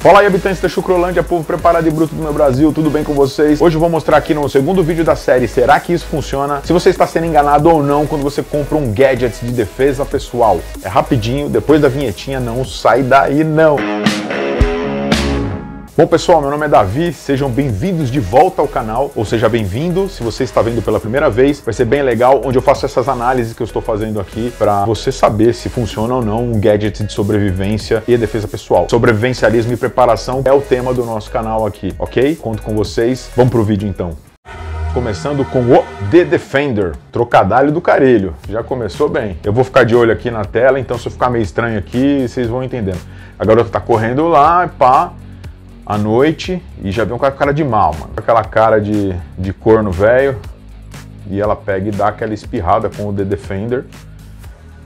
Fala aí, habitantes da Chucrolândia, povo preparado e bruto do meu Brasil, tudo bem com vocês? Hoje eu vou mostrar aqui no segundo vídeo da série, será que isso funciona? Se você está sendo enganado ou não quando você compra um gadget de defesa pessoal. É rapidinho, depois da vinhetinha, não sai daí não. Bom pessoal, meu nome é Davi, sejam bem-vindos de volta ao canal, ou seja, bem-vindo, se você está vendo pela primeira vez, vai ser bem legal, onde eu faço essas análises que eu estou fazendo aqui para você saber se funciona ou não um gadget de sobrevivência e defesa pessoal. Sobrevivencialismo e preparação é o tema do nosso canal aqui, ok? Conto com vocês, vamos pro vídeo então. Começando com o The Defender, trocadilho do carelho, já começou bem. Eu vou ficar de olho aqui na tela, então se eu ficar meio estranho aqui, vocês vão entendendo. A garota tá correndo lá, pá, à noite, e já vem com a cara de mal, mano. Aquela cara de corno velho, e ela pega e dá aquela espirrada com o The Defender,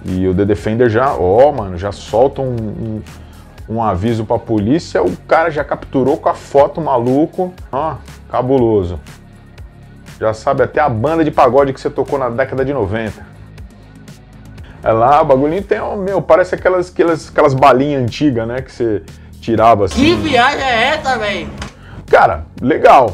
e o The Defender já, ó, mano, já solta um aviso pra polícia, o cara já capturou com a foto, maluco, ó, cabuloso. Já sabe até a banda de pagode que você tocou na década de 90. É lá, o bagulhinho tem, ó, meu, parece aquelas balinhas antigas, né, que você tirava assim. Que viagem é essa, velho? Cara, legal.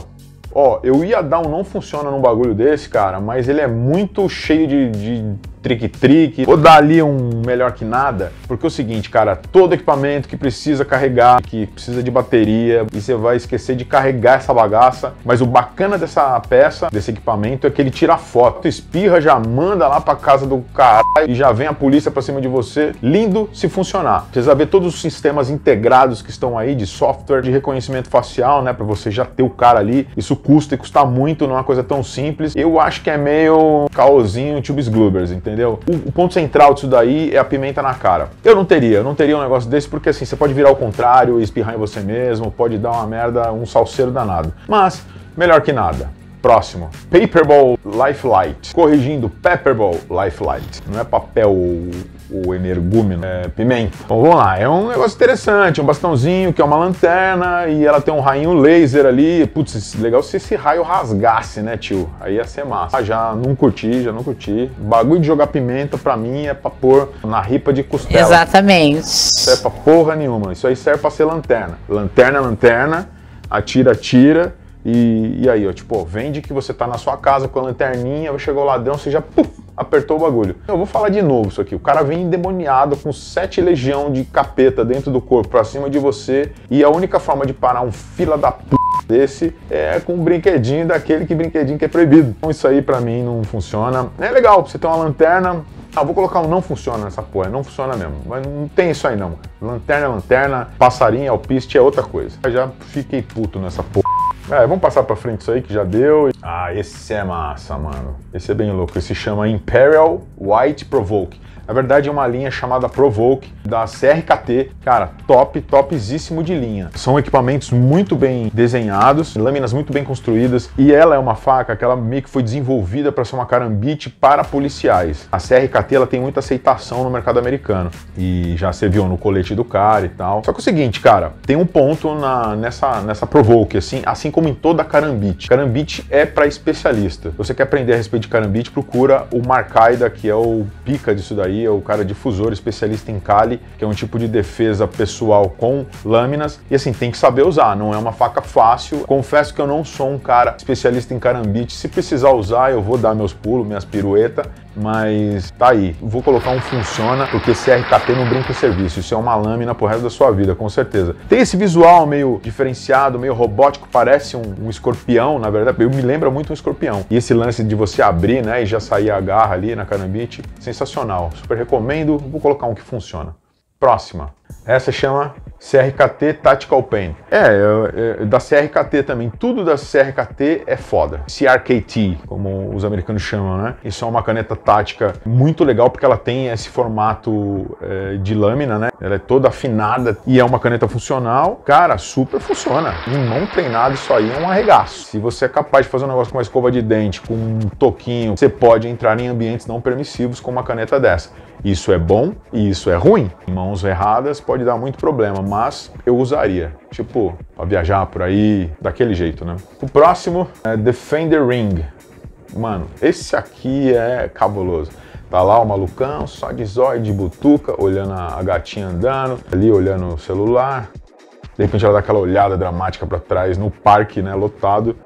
Ó, eu ia dar um não funciona num bagulho desse, cara, mas ele é muito cheio de trick-trick. Vou dar ali um melhor que nada, porque é o seguinte, cara, todo equipamento que precisa carregar, que precisa de bateria, e você vai esquecer de carregar essa bagaça, mas o bacana dessa peça, desse equipamento, é que ele tira foto, espirra, já manda lá pra casa do caralho e já vem a polícia pra cima de você. Lindo se funcionar. Precisa ver todos os sistemas integrados que estão aí, de software, de reconhecimento facial, né, pra você já ter o cara ali. Isso custa e custa muito, não é uma coisa tão simples. Eu acho que é meio caosinho, tubes glubbers, entendeu? Entendeu? O ponto central disso daí é a pimenta na cara. Eu não teria um negócio desse, porque assim, você pode virar ao contrário e espirrar em você mesmo, pode dar uma merda, um salseiro danado. Mas, melhor que nada. Próximo. Pepperball LifeLite. Corrigindo, Pepperball LifeLite. Não é papel ou energúmeno, é pimenta. Então vamos lá, é um negócio interessante, um bastãozinho que é uma lanterna e ela tem um rainho laser ali. Putz, legal se esse raio rasgasse, né, tio? Aí ia ser massa. Ah, já não curti. Bagulho de jogar pimenta pra mim é pra pôr na ripa de costela. Exatamente. Isso é pra porra nenhuma, isso aí serve pra ser lanterna. Lanterna, lanterna, atira, atira. E aí, ó, tipo, ó, vende que você tá na sua casa com a lanterninha, chegou o ladrão, você já puf, apertou o bagulho. Eu vou falar de novo isso aqui. O cara vem endemoniado com 7 legiões de capeta dentro do corpo pra cima de você, e a única forma de parar um fila da p desse é com um brinquedinho daquele que é proibido. Então isso aí pra mim não funciona. É legal, você tem uma lanterna. Ah, vou colocar um não funciona nessa porra, não funciona mesmo. Mas não tem isso aí não. Lanterna é lanterna, passarinho é alpiste, é outra coisa. Eu já fiquei puto nessa porra. É, vamos passar pra frente isso aí que já deu. Ah, esse é massa, mano. Esse é bem louco. Esse chama Imperial White Provoke. Na verdade é uma linha chamada Provoke, da CRKT. Cara, top, topzíssimo de linha. São equipamentos muito bem desenhados, lâminas muito bem construídas. E ela é uma faca que ela meio que foi desenvolvida para ser uma carambite para policiais. A CRKT, ela tem muita aceitação no mercado americano. E já se viu no colete do cara e tal. Só que é o seguinte, cara, tem um ponto nessa Provoke, assim como em toda carambite. Carambite é para especialista. Se você quer aprender a respeito de carambite, procura o Markaida, que é o pica disso daí. É o cara difusor, especialista em Kali, que é um tipo de defesa pessoal com lâminas, e assim, tem que saber usar, não é uma faca fácil. Confesso que eu não sou um cara especialista em carambite, se precisar usar eu vou dar meus pulos, minhas piruetas, mas tá aí. Vou colocar um funciona, porque CRKT não brinca em serviço, isso é uma lâmina pro resto da sua vida, com certeza. Tem esse visual meio diferenciado, meio robótico, parece um escorpião, na verdade, eu me lembra muito um escorpião. E esse lance de você abrir, né, e já sair a garra ali na carambite, sensacional. Super recomendo, vou colocar um que funciona. Próxima. Essa chama CRKT Tactical Pen. É da CRKT também. Tudo da CRKT é foda. CRKT, como os americanos chamam, né? Isso é uma caneta tática muito legal, porque ela tem esse formato de lâmina, né? Ela é toda afinada e é uma caneta funcional. Cara, super funciona. Em mão treinada, isso aí é um arregaço. Se você é capaz de fazer um negócio com uma escova de dente, com um toquinho, você pode entrar em ambientes não permissivos com uma caneta dessa. Isso é bom e isso é ruim. Em mãos erradas pode dar muito problema, mas eu usaria. Tipo, pra viajar por aí, daquele jeito, né? O próximo é Defender Ring. Mano, esse aqui é cabuloso. Tá lá o malucão, só de zóio, de butuca, olhando a gatinha andando, ali olhando o celular. De repente ela dá aquela olhada dramática para trás no parque, né, lotado,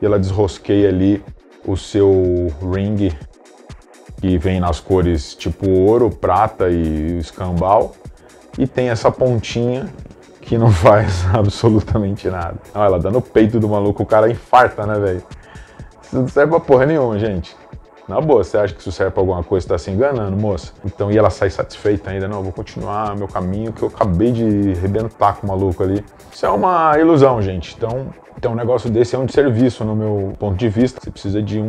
e ela desrosqueia ali o seu ring, que vem nas cores tipo ouro, prata e escambau, e tem essa pontinha que não faz absolutamente nada. Olha, ela dá no peito do maluco, o cara infarta, né, velho? Isso não serve pra porra nenhuma, gente. Na boa, você acha que isso serve pra alguma coisa, você tá se enganando, moça. Então, e ela sai satisfeita ainda, não, eu vou continuar meu caminho, que eu acabei de rebentar com o maluco ali. Isso é uma ilusão, gente. Então um negócio desse é um desserviço, no meu ponto de vista. Você precisa de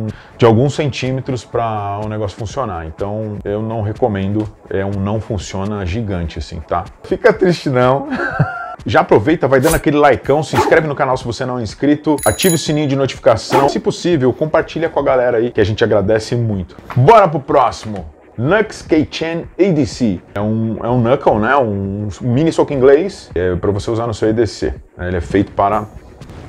alguns centímetros pra um negócio funcionar. Então, eu não recomendo, é um não funciona gigante, assim, tá? Fica triste, não. Já aproveita, vai dando aquele likeão, se inscreve no canal se você não é inscrito, ative o sininho de notificação, se possível, compartilha com a galera aí, que a gente agradece muito. Bora pro próximo! Nux kei EDC. É um knuckle, né? Um mini soco inglês, pra você usar no seu EDC. Ele é feito para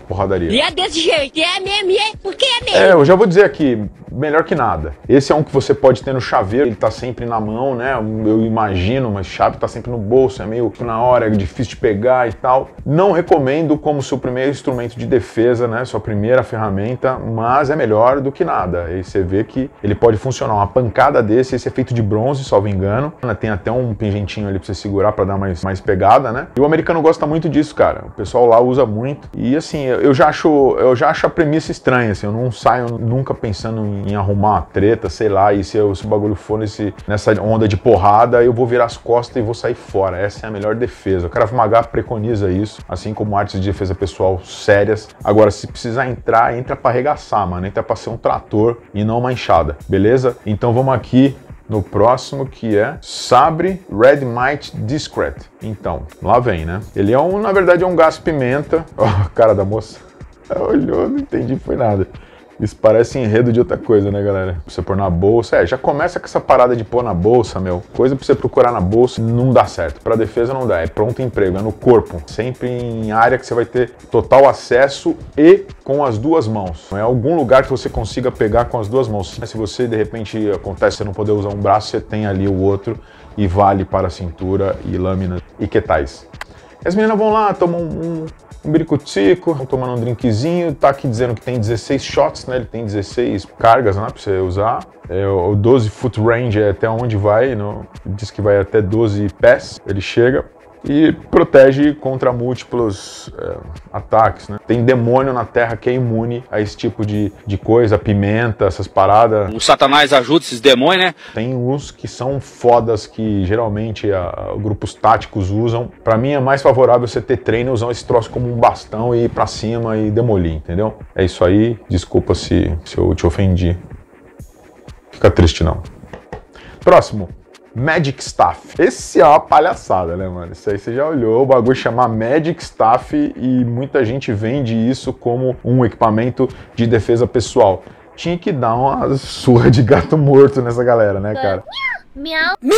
porradaria. E é desse jeito, é mesmo, é? Porque é mesmo? É, eu já vou dizer aqui, melhor que nada. Esse é um que você pode ter no chaveiro, ele tá sempre na mão, né? Eu imagino, mas chave tá sempre no bolso, é meio que na hora, é difícil de pegar e tal. Não recomendo como seu primeiro instrumento de defesa, né? Sua primeira ferramenta, mas é melhor do que nada. E você vê que ele pode funcionar. Uma pancada desse, esse é feito de bronze, salvo engano. Tem até um pingentinho ali pra você segurar pra dar mais pegada, né? E o americano gosta muito disso, cara. O pessoal lá usa muito. E assim, eu já acho a premissa estranha, assim. Eu não saio nunca pensando em arrumar uma treta, sei lá, e se o bagulho for nessa onda de porrada, eu vou virar as costas e vou sair fora. Essa é a melhor defesa. O Krav Maga preconiza isso, assim como artes de defesa pessoal sérias. Agora, se precisar entrar, entra pra arregaçar, mano. Entra pra ser um trator e não uma enxada, beleza? Então vamos aqui no próximo, que é Sabre Red Might Discret. Então, lá vem, né? Ele é na verdade, é um gás pimenta. Ó, oh, cara da moça. Ela olhou, não entendi, foi nada. Isso parece enredo de outra coisa, né, galera? Pra você pôr na bolsa. É, já começa com essa parada de pôr na bolsa, meu. Coisa pra você procurar na bolsa não dá certo. Pra defesa não dá. É pronto emprego, é no corpo. Sempre em área que você vai ter total acesso e com as duas mãos. Não é algum lugar que você consiga pegar com as duas mãos. Se você, de repente, acontece você não poder usar um braço, você tem ali o outro e vale para a cintura e lâminas e que tais. As meninas vão lá, tomam um biricutico, tomando um drinkzinho, tá aqui dizendo que tem 16 shots, né? Ele tem 16 cargas, né, pra você usar. O 12 foot range é até onde vai, diz que vai até 12 pés, ele chega e protege contra múltiplos ataques, né? Tem demônio na terra que é imune a esse tipo de coisa, pimenta, essas paradas. O Satanás ajuda esses demônios, né? Tem uns que são fodas que geralmente grupos táticos usam. Pra mim é mais favorável você ter treino e usar esse troço como um bastão e ir pra cima e demolir, entendeu? É isso aí, desculpa se eu te ofendi. Fica triste não. Próximo. Magic Staff. Esse é uma palhaçada, né, mano? Isso aí você já olhou, o bagulho chamar Magic Staff e muita gente vende isso como um equipamento de defesa pessoal. Tinha que dar uma surra de gato morto nessa galera, né, cara? Miau! Miau!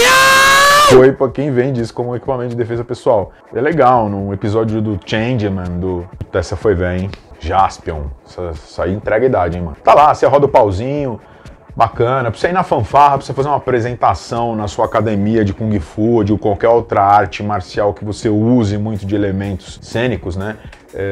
Foi pra quem vende isso como um equipamento de defesa pessoal. É legal, num episódio do Changeman, Essa foi velha, hein? Jaspion. Isso aí entrega a idade, hein, mano? Tá lá, você roda o pauzinho. Bacana, pra você ir na fanfarra, pra você fazer uma apresentação na sua academia de Kung Fu, de qualquer outra arte marcial que você use muito de elementos cênicos, né?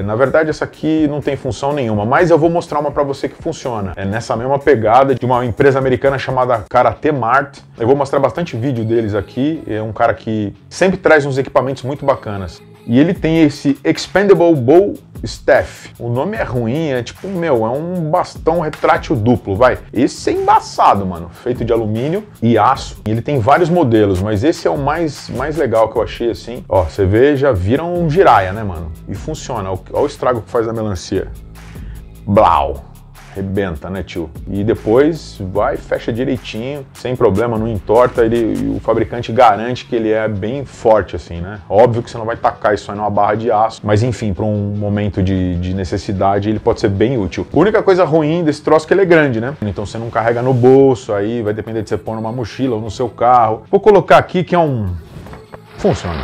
Na verdade, essa aqui não tem função nenhuma, mas eu vou mostrar uma pra você que funciona. É nessa mesma pegada de uma empresa americana chamada Karate Mart. Eu vou mostrar bastante vídeo deles aqui. É um cara que sempre traz uns equipamentos muito bacanas. E ele tem esse Expendable Bow Staff. O nome é ruim, é tipo, meu, é um bastão retrátil duplo, vai. Esse é embaçado, mano. Feito de alumínio e aço. E ele tem vários modelos, mas esse é o mais legal que eu achei, assim. Ó, você vê, já viram um jiraya, né, mano? E funciona. Olha o estrago que faz na melancia. Blau. Rebenta, né, tio? E depois vai, fecha direitinho, sem problema, não entorta. O fabricante garante que ele é bem forte, assim, né? Óbvio que você não vai tacar isso aí numa barra de aço, mas enfim, para um momento de necessidade, ele pode ser bem útil. A única coisa ruim desse troço é que ele é grande, né? Então você não carrega no bolso, aí vai depender de você pôr numa mochila ou no seu carro. Vou colocar aqui que é um... Funciona.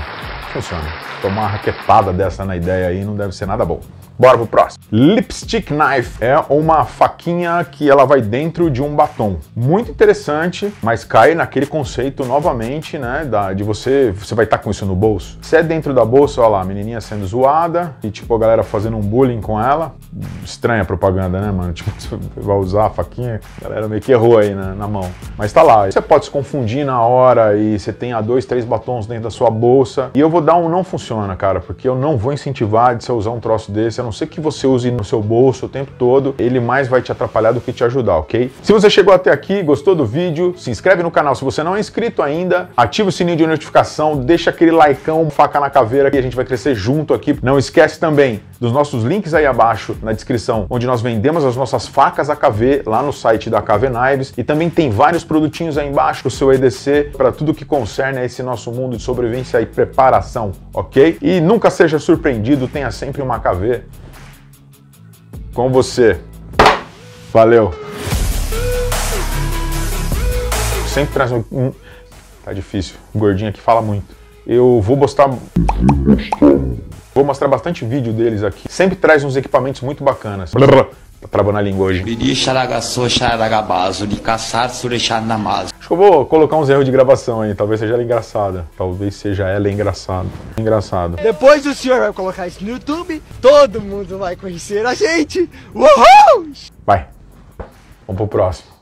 Funciona. Tomar uma raquetada dessa na ideia aí não deve ser nada bom. Bora pro próximo. Lipstick knife é uma faquinha que ela vai dentro de um batom. Muito interessante, mas cai naquele conceito novamente, né? De você vai estar com isso no bolso. Se é dentro da bolsa, olha lá, a menininha sendo zoada e tipo a galera fazendo um bullying com ela. Estranha a propaganda, né, mano? Tipo, você vai usar a faquinha, a galera meio que errou aí na mão. Mas tá lá, você pode se confundir na hora e você tem dois, três batons dentro da sua bolsa. E eu vou dar um não funciona, cara, porque eu não vou incentivar de você usar um troço desse, a não ser que você use no seu bolso o tempo todo, ele mais vai te atrapalhar do que te ajudar, ok? Se você chegou até aqui, gostou do vídeo, se inscreve no canal se você não é inscrito ainda, ativa o sininho de notificação, deixa aquele likeão, faca na caveira, que a gente vai crescer junto aqui. Não esquece também dos nossos links aí abaixo na descrição, onde nós vendemos as nossas facas AKV lá no site da AKV Knives, e também tem vários produtinhos aí embaixo, o seu EDC, para tudo que concerne a esse nosso mundo de sobrevivência e preparação, ok? E nunca seja surpreendido, tenha sempre uma AKV com você. Valeu! Sempre traz um... Tá difícil, gordinho que fala muito. Eu vou mostrar... Vou mostrar bastante vídeo deles aqui. Sempre traz uns equipamentos muito bacanas. Tá travando a língua hoje. Acho que eu vou colocar uns erros de gravação aí. Talvez seja ela engraçada. Engraçado. Depois o senhor vai colocar isso no YouTube. Todo mundo vai conhecer a gente. Uhul! Vai. Vamos pro próximo.